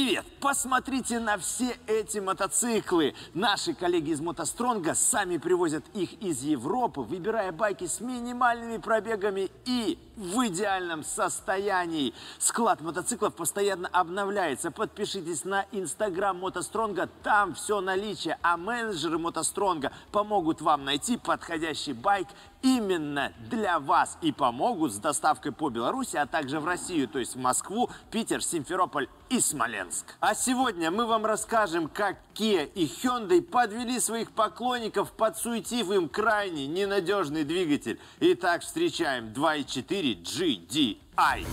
Привет! Посмотрите на все эти мотоциклы. Наши коллеги из МотоСтронга сами привозят их из Европы, выбирая байки с минимальными пробегами и в идеальном состоянии. Склад мотоциклов постоянно обновляется. Подпишитесь на Instagram МотоСтронга, там все наличие. А менеджеры МотоСтронга помогут вам найти подходящий байк именно для вас. И помогут с доставкой по Беларуси, а также в Россию, то есть в Москву, Питер, Симферополь и Смоленск. А сегодня мы вам расскажем, как Kia и Hyundai подвели своих поклонников, подсуетив им крайне ненадежный двигатель. Итак, встречаем 2.4 GDI.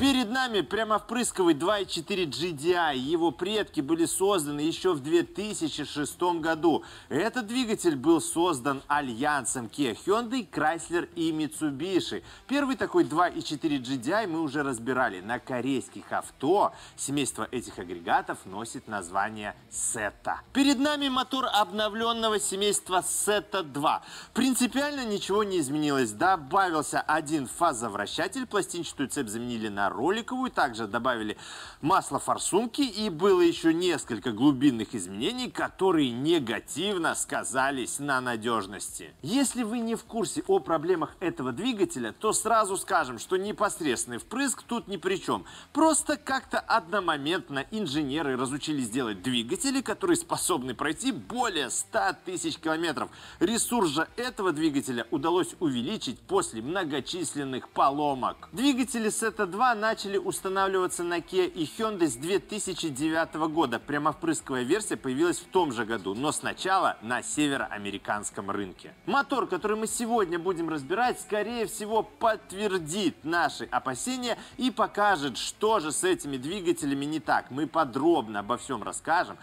Перед нами прямо впрысковый 2.4 GDI. Его предки были созданы еще в 2006 году. Этот двигатель был создан альянсом Kia, Hyundai, Chrysler и Mitsubishi. Первый такой 2.4 GDI мы уже разбирали. На корейских авто семейство этих агрегатов носит название SETA. Перед нами мотор обновленного семейства SETA 2. Принципиально ничего не изменилось. Добавился один фазовращатель, пластинчатую цепь заменили на роликовую, также добавили масло-форсунки, и было еще несколько глубинных изменений, которые негативно сказались на надежности. Если вы не в курсе о проблемах этого двигателя, то сразу скажем, что непосредственный впрыск тут ни при чем. Просто как-то одномоментно инженеры разучились делать двигатели, которые способны пройти более 100 тысяч километров. Ресурс же этого двигателя удалось увеличить после многочисленных поломок. Двигатели SETA 2 начали устанавливаться на Kia и Hyundai с 2009 года. Прямовпрысковая версия появилась в том же году, но сначала на североамериканском рынке. Мотор, который мы сегодня будем разбирать, скорее всего подтвердит наши опасения и покажет, что же с этими двигателями не так. Мы подробно обо всем расскажем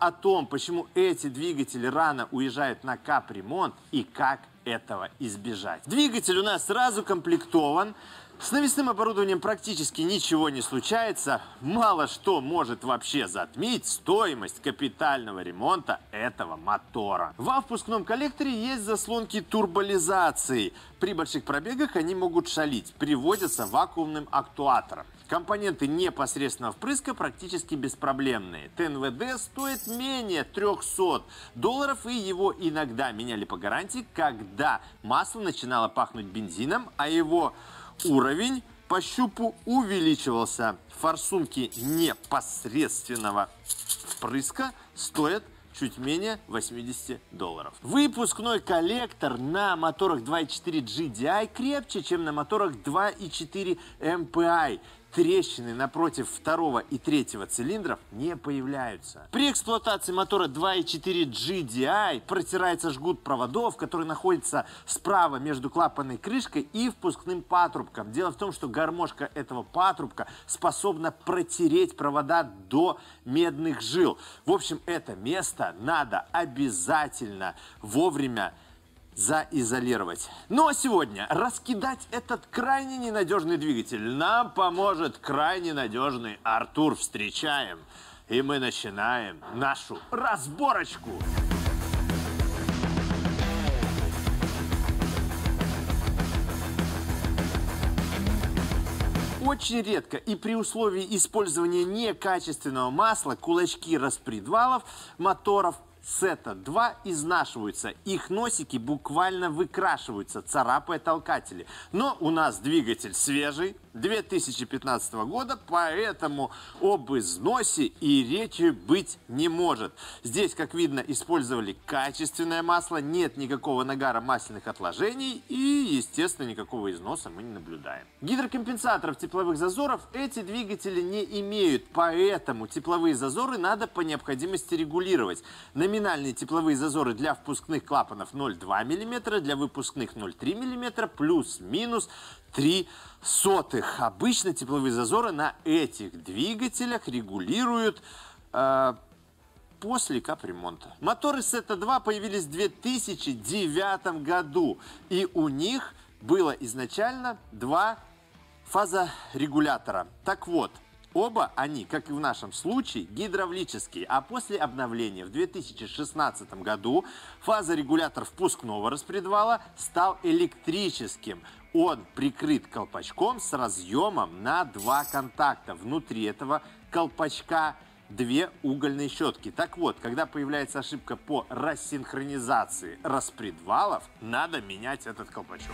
о том, почему эти двигатели рано уезжают на капремонт и как этого избежать. Двигатель у нас сразу комплектован. С навесным оборудованием практически ничего не случается. Мало что может вообще затмить стоимость капитального ремонта этого мотора. Во впускном коллекторе есть заслонки турболизации. При больших пробегах они могут шалить. Приводятся вакуумным актуатором. Компоненты непосредственного впрыска практически беспроблемные. ТНВД стоит менее $300, и его иногда меняли по гарантии, когда масло начинало пахнуть бензином, а его уровень по щупу увеличивался. Форсунки непосредственного впрыска стоят чуть менее $80. Выпускной коллектор на моторах 2.4 GDI крепче, чем на моторах 2.4 MPI. Трещины напротив второго и третьего цилиндров не появляются. При эксплуатации мотора 2.4 GDI протирается жгут проводов, который находится справа между клапанной крышкой и впускным патрубком. Дело в том, что гармошка этого патрубка способна протереть провода до медных жил. В общем, это место надо обязательно вовремя заизолировать. Ну а сегодня раскидать этот крайне ненадежный двигатель нам поможет крайне надежный Артур. Встречаем, и мы начинаем нашу разборочку. Очень редко и при условии использования некачественного масла кулачки распредвалов моторов SETA 2 изнашиваются, их носики буквально выкрашиваются, царапая толкатели. Но у нас двигатель свежий, 2015 года, поэтому об износе и речи быть не может. Здесь, как видно, использовали качественное масло, нет никакого нагара масляных отложений и, естественно, никакого износа мы не наблюдаем. Гидрокомпенсаторов тепловых зазоров эти двигатели не имеют, поэтому тепловые зазоры надо по необходимости регулировать. Номинальные тепловые зазоры для впускных клапанов 0,2 мм, для выпускных 0,3 мм, плюс-минус 0,03. Обычно тепловые зазоры на этих двигателях регулируют после капремонта. Моторы SETA 2 появились в 2009 году, и у них было изначально два фазорегулятора. Так вот, Оба они, как и в нашем случае, гидравлические, а после обновления в 2016 году фазорегулятор впускного распредвала стал электрическим. Он прикрыт колпачком с разъемом на 2 контакта. Внутри этого колпачка 2 угольные щетки. Так вот, когда появляется ошибка по рассинхронизации распредвалов, надо менять этот колпачок.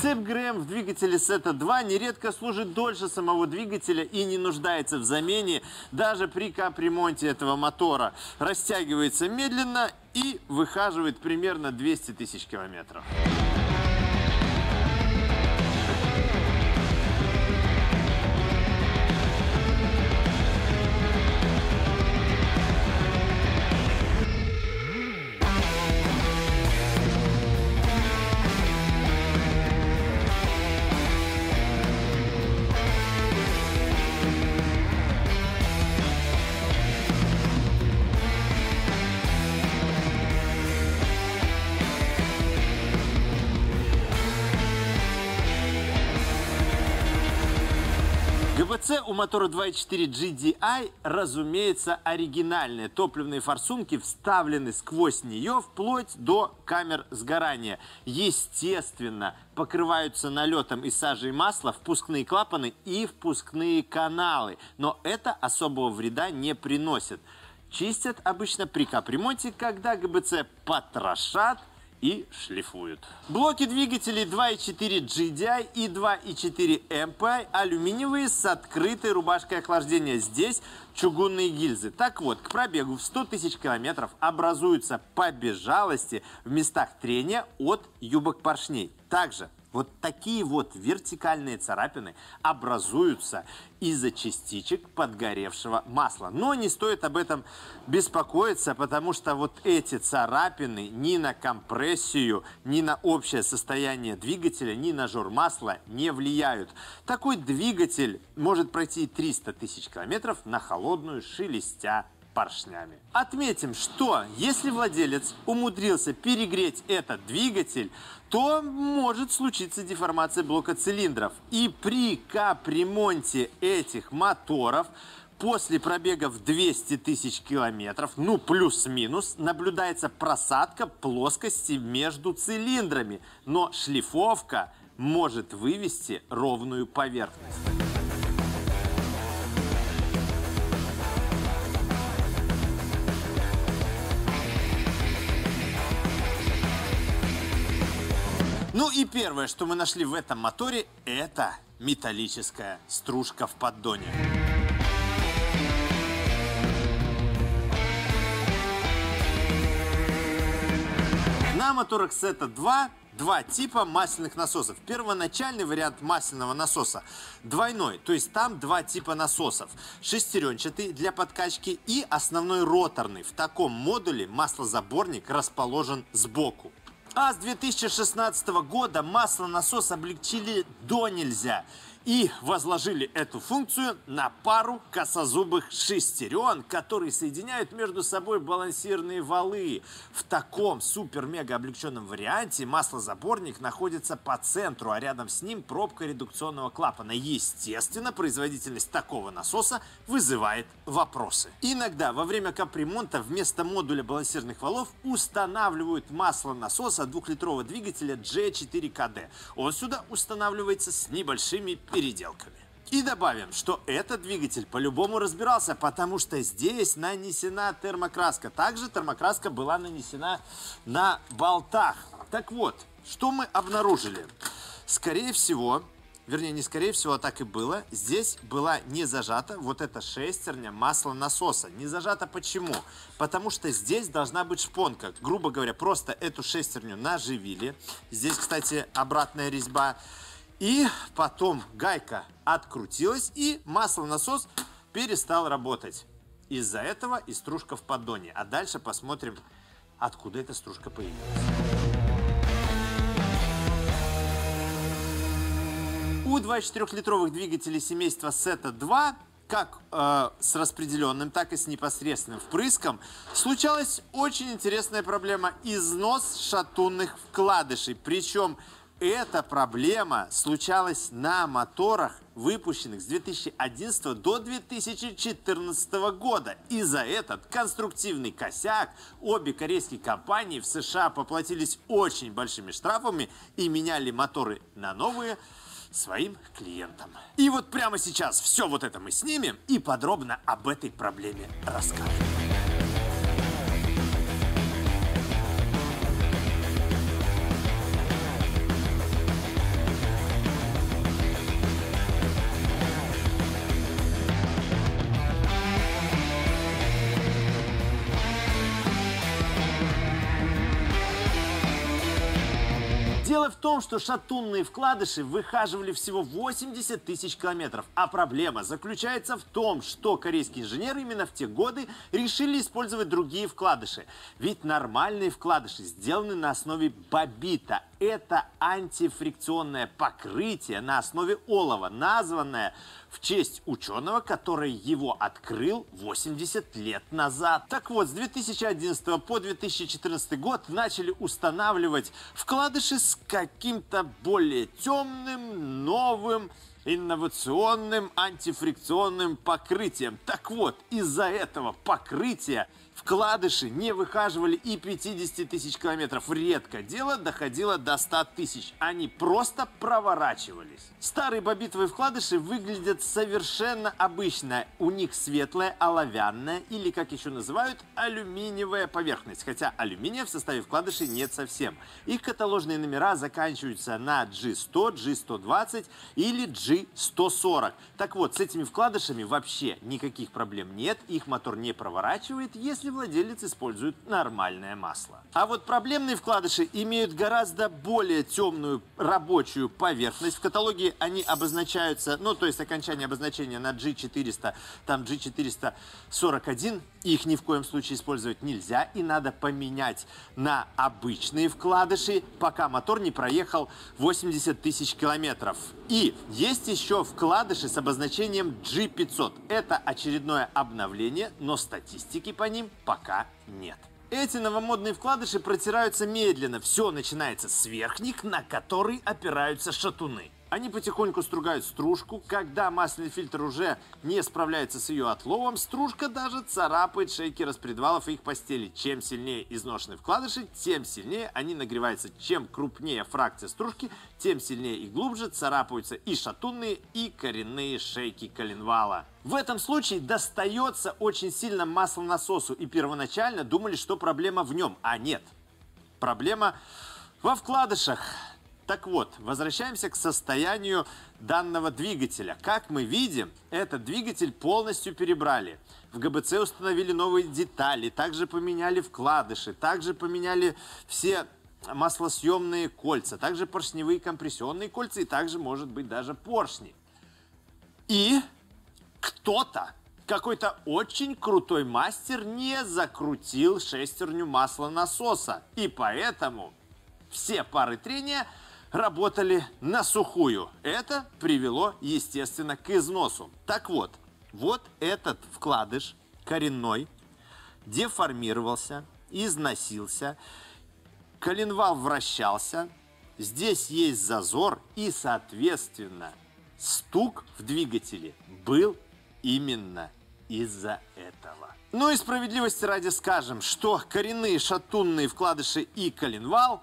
Цепь ГРМ в двигателе SETA 2 нередко служит дольше самого двигателя и не нуждается в замене даже при капремонте этого мотора. Растягивается медленно и выхаживает примерно 200 тысяч километров. ГБЦ у мотора 2.4 GDI, разумеется, оригинальные. Топливные форсунки вставлены сквозь нее вплоть до камер сгорания. Естественно, покрываются налетом из сажи и масла впускные клапаны и впускные каналы. Но это особого вреда не приносит. Чистят обычно при капремонте, когда ГБЦ потрошат и шлифуют. Блоки двигателей 2.4 GDI и 2.4 MPI алюминиевые с открытой рубашкой охлаждения. Здесь чугунные гильзы. Так вот, к пробегу в 100 тысяч километров образуются побежалости в местах трения от юбок поршней. Также вот такие вот вертикальные царапины образуются из-за частичек подгоревшего масла. Но не стоит об этом беспокоиться, потому что вот эти царапины ни на компрессию, ни на общее состояние двигателя, ни на жор масла не влияют. Такой двигатель может пройти 300 тысяч километров на холодную, шелестя поршнями. Отметим, что если владелец умудрился перегреть этот двигатель, то может случиться деформация блока цилиндров. И при капремонте этих моторов после пробега в 200 тысяч километров, ну плюс-минус, наблюдается просадка плоскости между цилиндрами, но шлифовка может вывести ровную поверхность. Ну и первое, что мы нашли в этом моторе, это металлическая стружка в поддоне. На моторах SETA 2 два типа масляных насосов. Первоначальный вариант масляного насоса двойной, то есть там 2 типа насосов. Шестеренчатый для подкачки и основной роторный. В таком модуле маслозаборник расположен сбоку. А с 2016 года маслонасос облегчили до нельзя и возложили эту функцию на пару косозубых шестерен, которые соединяют между собой балансирные валы. В таком супер-мега облегченном варианте маслозаборник находится по центру, а рядом с ним пробка редукционного клапана. Естественно, производительность такого насоса вызывает вопросы. Иногда во время капремонта вместо модуля балансирных валов устанавливают маслонасос от 2-литрового двигателя G4KD. Он сюда устанавливается с небольшими переделками. И добавим, что этот двигатель по-любому разбирался, потому что здесь нанесена термокраска. Также термокраска была нанесена на болтах. Так вот, что мы обнаружили? Скорее всего, вернее, не скорее всего, а так и было, здесь была не зажата вот эта шестерня маслонасоса. Не зажата почему? Потому что здесь должна быть шпонка. Грубо говоря, просто эту шестерню наживили. Здесь, кстати, обратная резьба. И потом гайка открутилась, и маслонасос перестал работать. Из-за этого и стружка в поддоне. А дальше посмотрим, откуда эта стружка появилась. У 24-литровых двигателей семейства SETA 2 как с распределенным, так и с непосредственным впрыском, случалась очень интересная проблема – износ шатунных вкладышей. Причем эта проблема случалась на моторах, выпущенных с 2011 до 2014 года. И за этот конструктивный косяк обе корейские компании в США поплатились очень большими штрафами и меняли моторы на новые своим клиентам. И вот прямо сейчас все вот это мы снимем и подробно об этой проблеме расскажем. Дело в том, что шатунные вкладыши выхаживали всего 80 тысяч километров. А проблема заключается в том, что корейские инженеры именно в те годы решили использовать другие вкладыши. Ведь нормальные вкладыши сделаны на основе бобита. Это антифрикционное покрытие на основе олова, названное в честь ученого, который его открыл 80 лет назад. Так вот, с 2011 по 2014 год начали устанавливать вкладыши с каким-то более темным, новым, инновационным антифрикционным покрытием. Так вот, из-за этого покрытия вкладыши не выхаживали и 50 тысяч километров. Редко дело доходило до 100 тысяч. Они просто проворачивались. Старые бобитовые вкладыши выглядят совершенно обычно. У них светлая, оловянная или, как еще называют, алюминиевая поверхность. Хотя алюминия в составе вкладышей нет совсем. Их каталожные номера заканчиваются на G100, G120 или G140. Так вот, с этими вкладышами вообще никаких проблем нет. Их мотор не проворачивает, если владелец использует нормальное масло. А вот проблемные вкладыши имеют гораздо более темную рабочую поверхность. В каталоге они обозначаются, ну, то есть окончание обозначения на G400, там G441. Их ни в коем случае использовать нельзя и надо поменять на обычные вкладыши, пока мотор не проехал 80 тысяч километров. И есть еще вкладыши с обозначением G500. Это очередное обновление, но статистики по ним пока нет. Эти новомодные вкладыши протираются медленно. Все начинается с верхних, на которые опираются шатуны. Они потихоньку стругают стружку. Когда масляный фильтр уже не справляется с ее отловом, стружка даже царапает шейки распредвалов и их постели. Чем сильнее изношены вкладыши, тем сильнее они нагреваются. Чем крупнее фракция стружки, тем сильнее и глубже царапаются и шатунные, и коренные шейки коленвала. В этом случае достается очень сильно маслонасосу. И первоначально думали, что проблема в нем. А нет. Проблема во вкладышах. Так вот, возвращаемся к состоянию данного двигателя. Как мы видим, этот двигатель полностью перебрали. В ГБЦ установили новые детали, также поменяли вкладыши, также поменяли все маслосъемные кольца, также поршневые компрессионные кольца и также, может быть, даже поршни. И кто-то, какой-то очень крутой мастер не закрутил шестерню маслонасоса. И поэтому все пары трения работали на сухую. Это привело, естественно, к износу. Так вот, вот этот вкладыш коренной деформировался, износился, коленвал вращался, здесь есть зазор и, соответственно, стук в двигателе был именно из-за этого. Ну и справедливости ради скажем, что коренные шатунные вкладыши и коленвал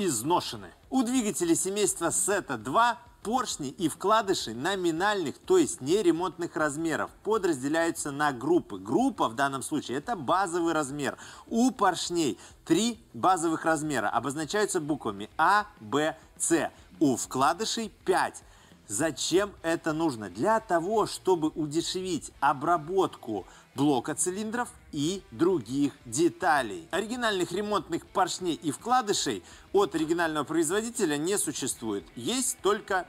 изношены. У двигателей семейства SETA 2 поршни и вкладыши номинальных, то есть неремонтных размеров, подразделяются на группы. Группа в данном случае — это базовый размер. У поршней 3 базовых размера обозначаются буквами А, Б, С. У вкладышей 5. Зачем это нужно? Для того, чтобы удешевить обработку блока цилиндров и других деталей. Оригинальных ремонтных поршней и вкладышей от оригинального производителя не существует. Есть только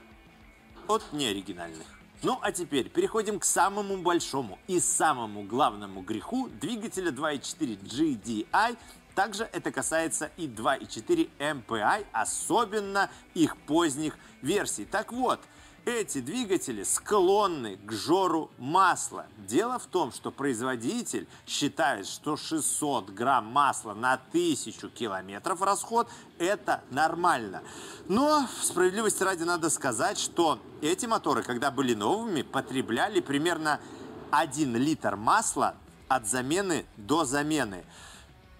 от неоригинальных. Ну а теперь переходим к самому большому и самому главному греху двигателя 2.4 GDI. Также это касается и 2.4 MPI, особенно их поздних версий. Так вот, эти двигатели склонны к жору масла. Дело в том, что производитель считает, что 600 грамм масла на 1000 километров расход – это нормально. Но справедливости ради надо сказать, что эти моторы, когда были новыми, потребляли примерно 1 литр масла от замены до замены.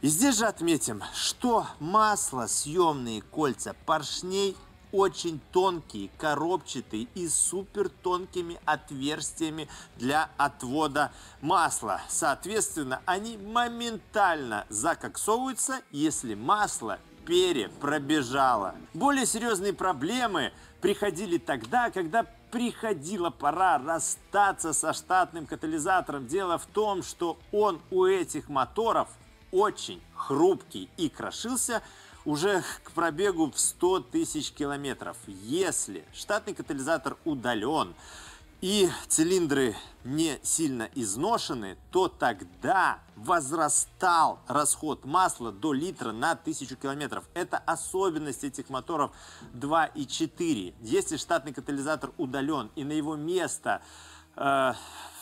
И здесь же отметим, что масло, съемные кольца поршней очень тонкие, коробчатые и супертонкими отверстиями для отвода масла. Соответственно, они моментально закоксовываются, если масло перепробежало. Более серьезные проблемы приходили тогда, когда приходила пора расстаться со штатным катализатором. Дело в том, что он у этих моторов очень хрупкий и крошился уже к пробегу в 100 тысяч километров. Если штатный катализатор удален и цилиндры не сильно изношены, то тогда возрастал расход масла до литра на 1000 километров. Это особенность этих моторов 2.4. Если штатный катализатор удален и на его место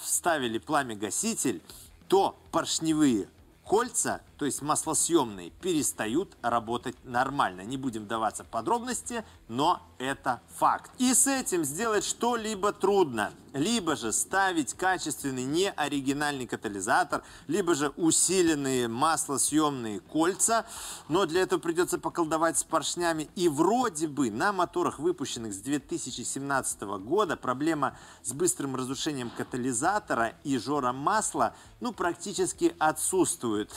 вставили пламя-гаситель, то поршневые кольца, то есть маслосъемные, перестают работать нормально. Не будем вдаваться в подробности, но это факт. И с этим сделать что-либо трудно. Либо же ставить качественный неоригинальный катализатор, либо же усиленные маслосъемные кольца. Но для этого придется поколдовать с поршнями. И вроде бы на моторах, выпущенных с 2017 года, проблема с быстрым разрушением катализатора и жором масла практически отсутствует.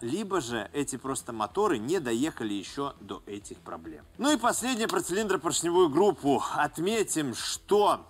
Либо же эти просто моторы не доехали еще до этих проблем. Ну и последнее про цилиндропоршневую группу. Отметим, что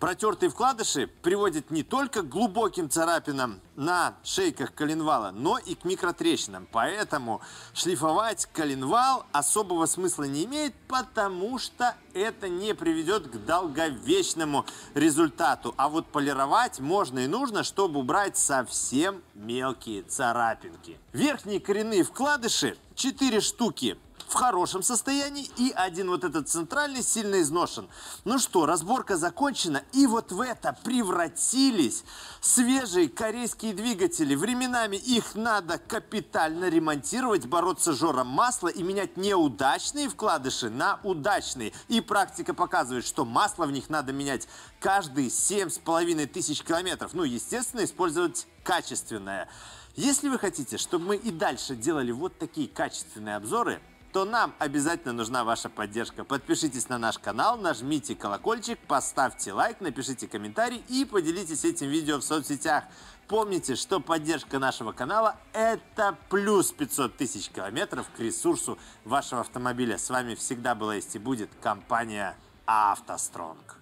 протертые вкладыши приводят не только к глубоким царапинам на шейках коленвала, но и к микротрещинам. Поэтому шлифовать коленвал особого смысла не имеет, потому что это не приведет к долговечному результату. А вот полировать можно и нужно, чтобы убрать совсем мелкие царапинки. Верхние коренные вкладыши 4 штуки в хорошем состоянии, и один вот этот центральный сильно изношен. Ну что, разборка закончена, и вот в это превратились свежие корейские двигатели. Временами их надо капитально ремонтировать, бороться с жором масла и менять неудачные вкладыши на удачные. И практика показывает, что масло в них надо менять каждые 7500 километров. Ну, естественно, использовать качественное. Если вы хотите, чтобы мы и дальше делали вот такие качественные обзоры, то нам обязательно нужна ваша поддержка. Подпишитесь на наш канал, нажмите колокольчик, поставьте лайк, напишите комментарий и поделитесь этим видео в соцсетях. Помните, что поддержка нашего канала – это плюс 500 тысяч километров к ресурсу вашего автомобиля. С вами всегда была есть и будет компания «АвтоСтронг».